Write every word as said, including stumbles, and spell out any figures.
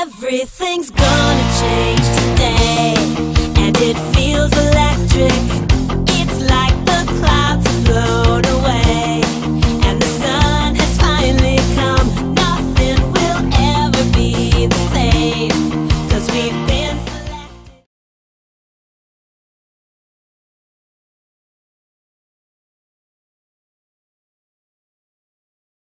Everything's gonna change today, and it feels electric.